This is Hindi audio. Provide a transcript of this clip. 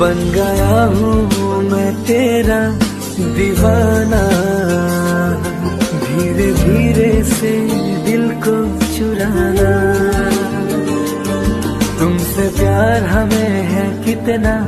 बन गया हूँ मैं तेरा दीवाना, धीरे धीरे से दिल को चुराना। तुमसे प्यार हमें है कितना।